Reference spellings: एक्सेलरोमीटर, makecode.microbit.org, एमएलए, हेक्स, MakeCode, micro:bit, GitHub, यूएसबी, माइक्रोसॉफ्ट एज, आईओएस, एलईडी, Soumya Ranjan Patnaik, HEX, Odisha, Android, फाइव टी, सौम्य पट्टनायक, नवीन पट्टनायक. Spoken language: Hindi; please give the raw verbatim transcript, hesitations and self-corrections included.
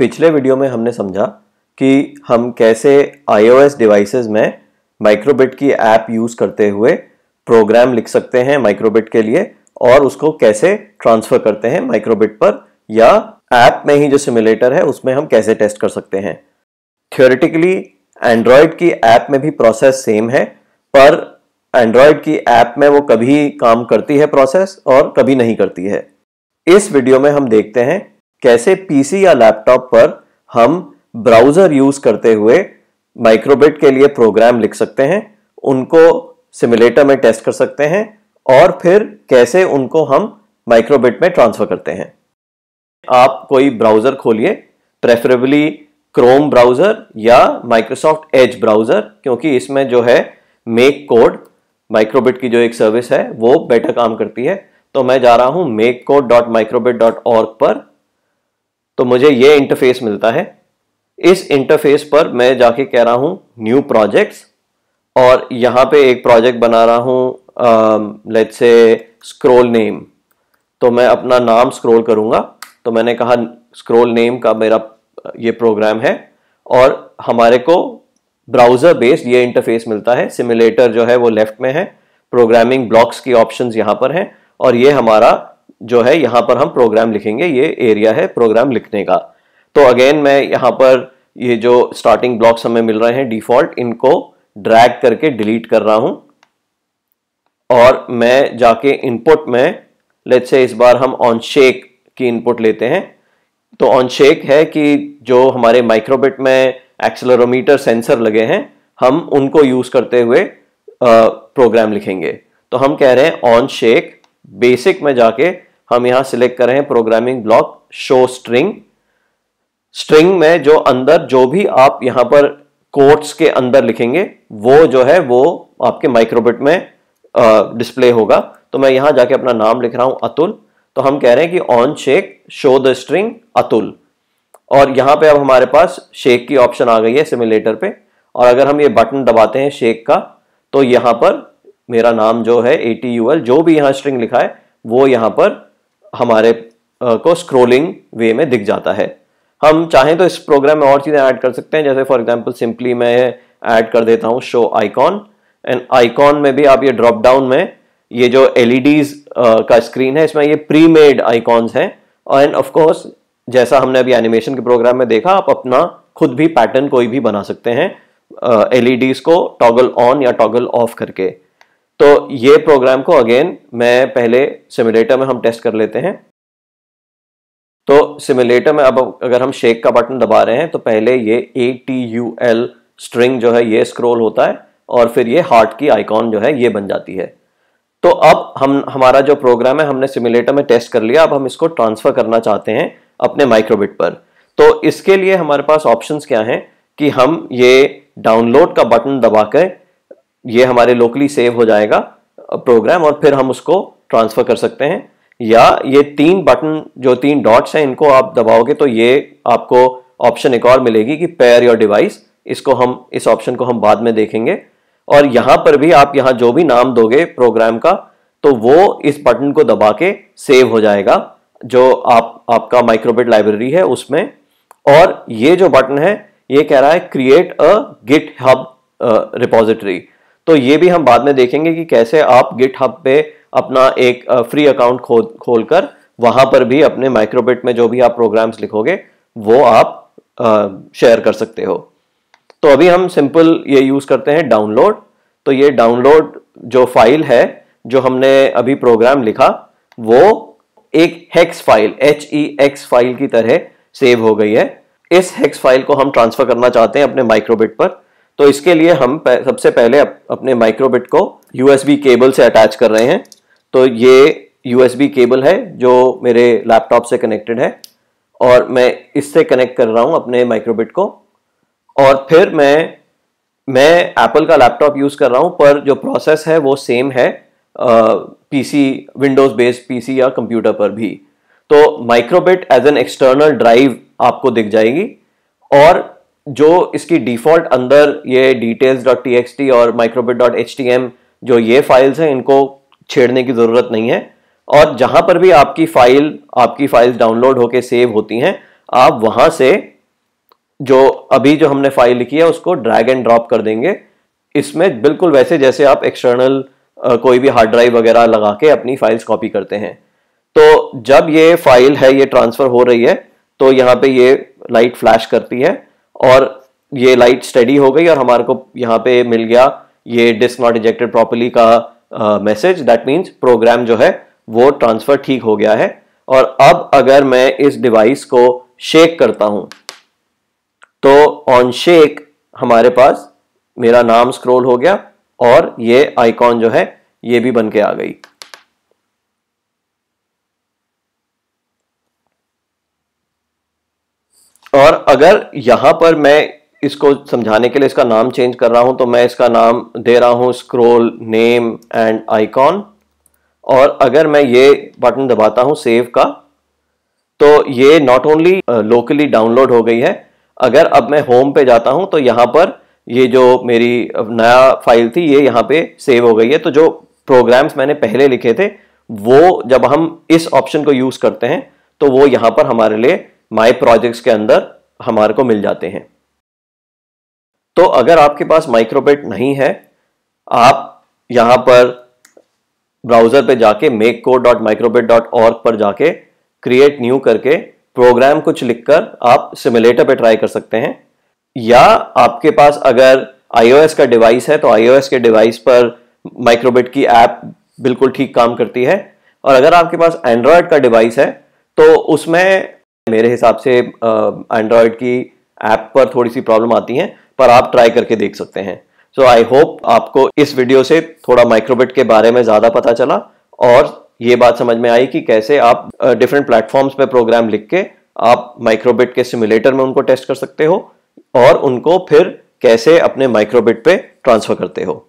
पिछले वीडियो में हमने समझा कि हम कैसे आईओएस डिवाइसेस में माइक्रोबिट की ऐप यूज़ करते हुए प्रोग्राम लिख सकते हैं माइक्रोबिट के लिए और उसको कैसे ट्रांसफ़र करते हैं माइक्रोबिट पर, या ऐप में ही जो सिमुलेटर है उसमें हम कैसे टेस्ट कर सकते हैं। थियोरेटिकली एंड्रॉयड की ऐप में भी प्रोसेस सेम है, पर एंड्रॉयड की ऐप में वो कभी काम करती है प्रोसेस और कभी नहीं करती है। इस वीडियो में हम देखते हैं कैसे पीसी या लैपटॉप पर हम ब्राउज़र यूज़ करते हुए माइक्रोबिट के लिए प्रोग्राम लिख सकते हैं, उनको सिमुलेटर में टेस्ट कर सकते हैं और फिर कैसे उनको हम माइक्रोबिट में ट्रांसफ़र करते हैं। आप कोई ब्राउज़र खोलिए, प्रेफरेबली क्रोम ब्राउज़र या माइक्रोसॉफ्ट एज ब्राउज़र, क्योंकि इसमें जो है मेक कोड माइक्रोबिट की जो एक सर्विस है वो बेटर काम करती है। तो मैं जा रहा हूँ make code dot microbit dot org पर, तो मुझे ये इंटरफेस मिलता है। इस इंटरफेस पर मैं जाके कह रहा हूँ न्यू प्रोजेक्ट्स और यहाँ पे एक प्रोजेक्ट बना रहा हूँ, लेट्स से स्क्रॉल नेम। तो मैं अपना नाम स्क्रॉल करूँगा, तो मैंने कहा स्क्रॉल नेम का मेरा ये प्रोग्राम है और हमारे को ब्राउज़र बेस्ड ये इंटरफेस मिलता है। सिमुलेटर जो है वो लेफ्ट में है, प्रोग्रामिंग ब्लॉक्स की ऑप्शंस यहाँ पर हैं और ये हमारा जो है यहाँ पर हम प्रोग्राम लिखेंगे, ये एरिया है प्रोग्राम लिखने का। तो अगेन मैं यहाँ पर ये जो स्टार्टिंग ब्लॉक्स हमें मिल रहे हैं डिफ़ॉल्ट, इनको ड्रैग करके डिलीट कर रहा हूँ और मैं जाके इनपुट में लेट्स से इस बार हम ऑन शेक की इनपुट लेते हैं। तो ऑन शेक है कि जो हमारे माइक्रोबिट में एक्सेलरोमीटर सेंसर लगे हैं, हम उनको यूज़ करते हुए प्रोग्राम लिखेंगे। तो हम कह रहे हैं ऑन शेक बेसिक में जाके हम यहाँ सिलेक्ट कर रहे हैं programming block show string. String में जो अंदर जो भी आप यहाँ पर कोट्स के अंदर लिखेंगे वो जो है वो आपके माइक्रोबिट में डिस्प्ले होगा। तो मैं यहाँ जाके अपना नाम लिख रहा हूँ अतुल, तो हम कह रहे हैं कि on shake show the string Atul, और यहाँ पे अब हमारे पास शेक की ऑप्शन आ गई है सिमुलेटर पे। और अगर हम ये बटन दबाते हैं शेक का, तो यहाँ पर मेरा नाम जो है ए टी यू एल, जो भी यहाँ स्ट्रिंग लिखा है वो यहाँ पर हमारे को स्क्रोलिंग वे में दिख जाता है। हम चाहें तो इस प्रोग्राम में और चीज़ें ऐड कर सकते हैं, जैसे फॉर एग्जांपल सिंपली मैं ऐड कर देता हूँ शो आइकॉन। एंड आइकॉन में भी आप ये ड्रॉप डाउन में ये जो एलईडीज का स्क्रीन है इसमें ये प्री मेड आइकॉन्स हैं। एंड ऑफ कोर्स जैसा हमने अभी एनिमेशन के प्रोग्राम में देखा, आप अपना खुद भी पैटर्न कोई भी बना सकते हैं एलईडीज को टॉगल ऑन या टॉगल ऑफ करके। तो ये प्रोग्राम को अगेन मैं पहले सिमुलेटर में हम टेस्ट कर लेते हैं। तो सिमुलेटर में अब अगर हम शेक का बटन दबा रहे हैं तो पहले ये A T U L string जो है ये स्क्रॉल होता है और फिर ये हार्ट की आइकॉन जो है ये बन जाती है। तो अब हम हमारा जो प्रोग्राम है हमने सिमुलेटर में टेस्ट कर लिया, अब हम इसको ट्रांसफ़र करना चाहते हैं अपने माइक्रोबिट पर। तो इसके लिए हमारे पास ऑप्शंस क्या हैं कि हम ये डाउनलोड का बटन दबा कर ये हमारे लोकली सेव हो जाएगा प्रोग्राम और फिर हम उसको ट्रांसफ़र कर सकते हैं, या ये तीन बटन जो तीन डॉट्स हैं इनको आप दबाओगे तो ये आपको ऑप्शन एक और मिलेगी कि पेयर योर डिवाइस। इसको हम इस ऑप्शन को हम बाद में देखेंगे। और यहाँ पर भी आप यहाँ जो भी नाम दोगे प्रोग्राम का तो वो इस बटन को दबा के सेव हो जाएगा जो आप आपका माइक्रोबिट लाइब्रेरी है उसमें। और ये जो बटन है ये कह रहा है create a GitHub repository, तो ये भी हम बाद में देखेंगे कि कैसे आप गिटहब पे अपना एक फ्री अकाउंट खोल खोलकर वहाँ पर भी अपने माइक्रोबिट में जो भी आप प्रोग्राम्स लिखोगे वो आप शेयर कर सकते हो। तो अभी हम सिंपल ये यूज़ करते हैं डाउनलोड। तो ये डाउनलोड जो फाइल है जो हमने अभी प्रोग्राम लिखा वो एक हेक्स file H E X file की तरह सेव हो गई है। इस हेक्स फाइल को हम ट्रांसफ़र करना चाहते हैं अपने माइक्रोबिट पर। तो इसके लिए हम सबसे पहले अप, अपने माइक्रोबिट को यूएसबी केबल से अटैच कर रहे हैं। तो ये यूएसबी केबल है जो मेरे लैपटॉप से कनेक्टेड है और मैं इससे कनेक्ट कर रहा हूँ अपने माइक्रोबिट को। और फिर मैं मैं एप्पल का लैपटॉप यूज़ कर रहा हूँ, पर जो प्रोसेस है वो सेम है पीसी विंडोज़ बेस्ड पीसी या कंप्यूटर पर भी। तो microbit as an external drive आपको दिख जाएगी और जो इसकी डिफ़ॉल्ट अंदर ये details dot T X T और microbit dot H T M जो ये फाइल्स हैं इनको छेड़ने की ज़रूरत नहीं है। और जहाँ पर भी आपकी फ़ाइल आपकी फ़ाइल्स डाउनलोड होके सेव होती हैं आप वहां से जो अभी जो हमने फाइल लिखी है उसको ड्रैग एंड ड्रॉप कर देंगे इसमें, बिल्कुल वैसे जैसे आप एक्सटर्नल कोई भी हार्ड ड्राइव वगैरह लगा के अपनी फाइल्स कॉपी करते हैं। तो जब ये फाइल है ये ट्रांसफ़र हो रही है तो यहाँ पे ये लाइट फ्लैश करती है और ये लाइट स्टडी हो गई और हमारे को यहाँ पे मिल गया ये डिस्क नॉट इंजेक्टेड प्रॉपरली का मैसेज। दैट मीन्स प्रोग्राम जो है वो ट्रांसफ़र ठीक हो गया है। और अब अगर मैं इस डिवाइस को शेक करता हूँ तो ऑन शेक हमारे पास मेरा नाम स्क्रॉल हो गया और ये आइकॉन जो है ये भी बन के आ गई। और अगर यहाँ पर मैं इसको समझाने के लिए इसका नाम चेंज कर रहा हूँ तो मैं इसका नाम दे रहा हूँ स्क्रॉल नेम एंड आइकॉन। और अगर मैं ये बटन दबाता हूँ सेव का तो ये नॉट ओनली लोकली डाउनलोड हो गई है, अगर अब मैं होम पे जाता हूँ तो यहाँ पर ये जो मेरी नया फाइल थी ये यहाँ पे सेव हो गई है। तो जो प्रोग्राम्स मैंने पहले लिखे थे वो जब हम इस ऑप्शन को यूज़ करते हैं तो वो यहाँ पर हमारे लिए माई प्रोजेक्ट्स के अंदर हमारे को मिल जाते हैं। तो अगर आपके पास माइक्रोबिट नहीं है, आप यहाँ पर ब्राउज़र पे जाके make code dot microbit dot org पर जाके क्रिएट न्यू करके प्रोग्राम कुछ लिखकर आप सिमुलेटर पे ट्राई कर सकते हैं, या आपके पास अगर आईओएस का डिवाइस है तो आईओएस के डिवाइस पर माइक्रोबिट की ऐप बिल्कुल ठीक काम करती है। और अगर आपके पास एंड्रॉयड का डिवाइस है तो उसमें मेरे हिसाब से एंड्रॉयड की ऐप पर थोड़ी सी प्रॉब्लम आती है, पर आप ट्राई करके देख सकते हैं। सो आई होप आपको इस वीडियो से थोड़ा माइक्रोबिट के बारे में ज़्यादा पता चला और ये बात समझ में आई कि कैसे आप डिफरेंट प्लेटफॉर्म्स पे प्रोग्राम लिख के आप माइक्रोबिट के सिमुलेटर में उनको टेस्ट कर सकते हो और उनको फिर कैसे अपने माइक्रोबिट पे ट्रांसफ़र करते हो।